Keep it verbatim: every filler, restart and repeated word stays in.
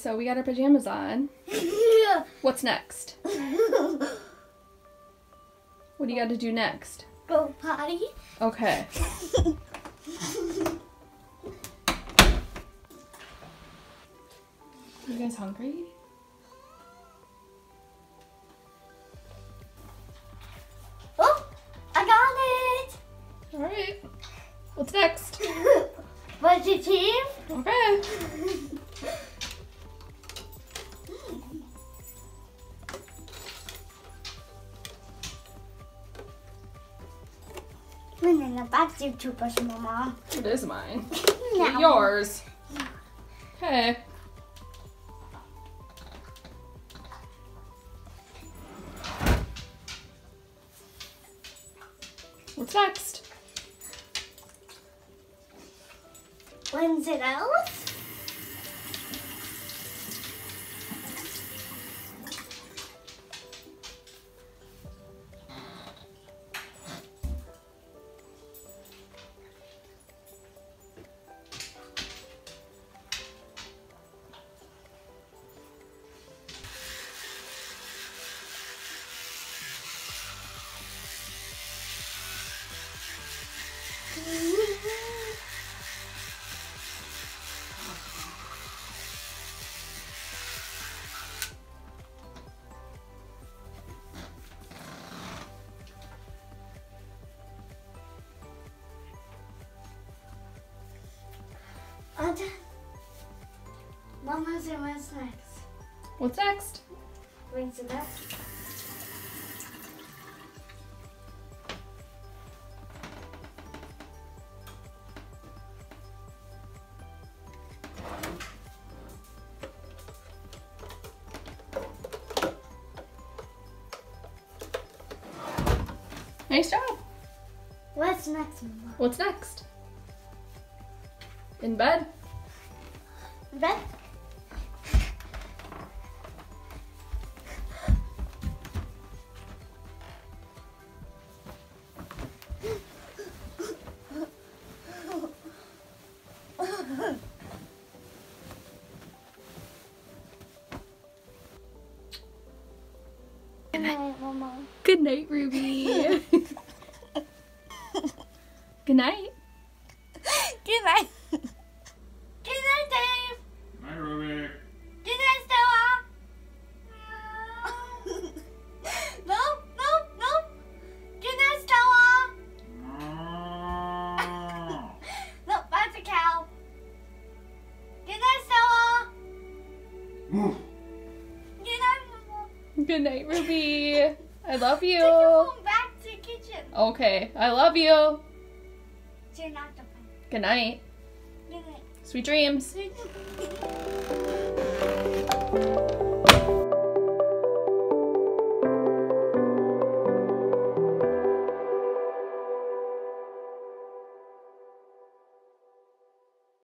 so we got our pajamas on. What's next? What do you got to do next? Go potty. Okay. You guys hungry? Oh, I got it! All right. What's next? What's your team? Okay. No, no, no, that's your toothbrush, Mama. It is mine. No. Yours. Okay. What's next? When's it out? Mama's and what's next? What's next? When's it up? Nice job. What's next, Mama? What's next? In bed? In bed? Good night, Mama. Good night, Ruby. Good night. Good night. Good night, Dave. Good night, Ruby. Good night, Stella. No, no, no. Good night, Stella. Look, that's a cow. Good night, Stella. Good night, Ruby. I love you. Take your phone back to the kitchen. Okay, I love you. Turn off the phone. Good night. Good night. Sweet dreams. Sweet dreams.